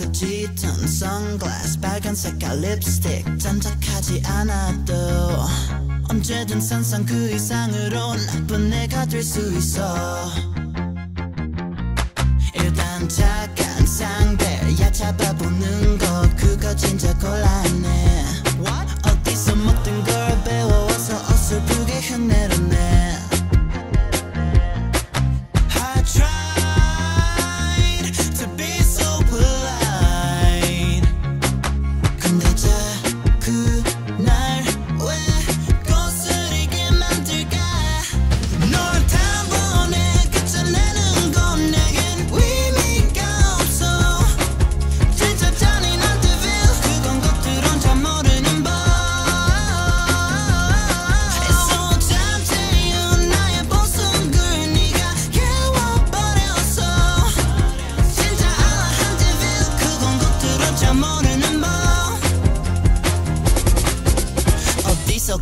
그 짙은 선글라스 빨간 색깔 립스틱 단짝하지 않아도 언제든 상상 그 이상으로 나쁜 내가 될 수 있어. 일단 착한 상대 야 잡아보는 거 그거 진짜 곤란해. 어디서 먹던 걸 배워와서 어설프게 흉내로내.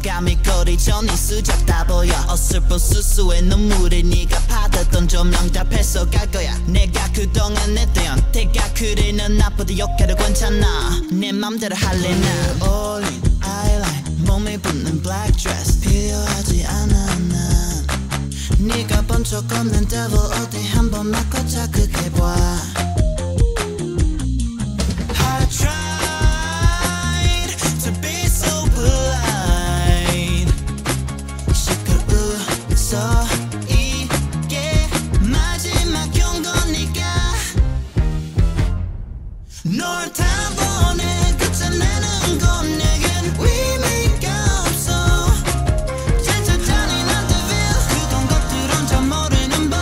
감히 거리쳐 니 수작 다 보여. 어설픈 수수의 눈물이 니가 받았던저 명답해서 갈 거야. 내가 그동안 했던 대가 그리는 나보다 욕해도 괜찮아. 내 맘대로 할래. 나 올린 아이라인 몸에 붙는 black dress 필요하지 않아. 난 니가 본적 없는 devil 어디 한번 맞고 자극해봐. 널 다 보내 끝장내는 건 내겐 의미가 없어. 진짜 잔인한 devil 그건 것들은 잘 모르는 법.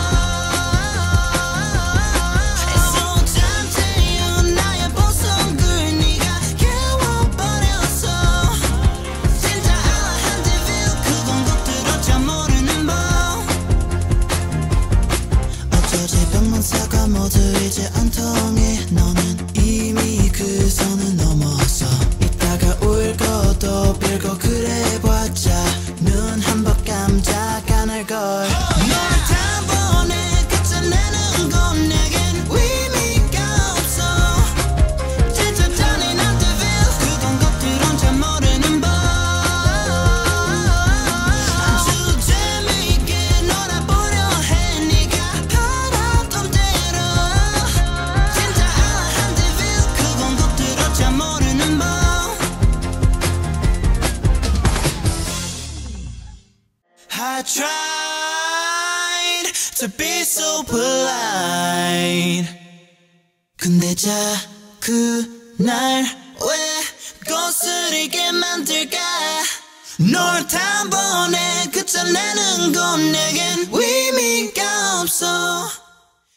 It's so tempting 나의 보석을 네가 깨워버렸어. 진짜 알아한 devil 그건 것들은 잘 모르는 법. 어쩌지 병만 사과 모두 이제 안 통해. 너는 이미 그 선을 넘어서 이따가 울고도 빌고 그래봤자 눈 한 번 깜짝 안 할걸. 널 다 보내 끝장내는 건 내겐 의미가 없어. 진짜 잔인한 devil 그건 것들은 잘 모르는 법. 아주 재미있게 놀아보려 해 네가 바라던 대로. 진짜 알아한 devil 잘 모르는 법. I tried to be so polite. 근데 자꾸 날 왜 거스르게 만들까? 널 다 보내 그저 내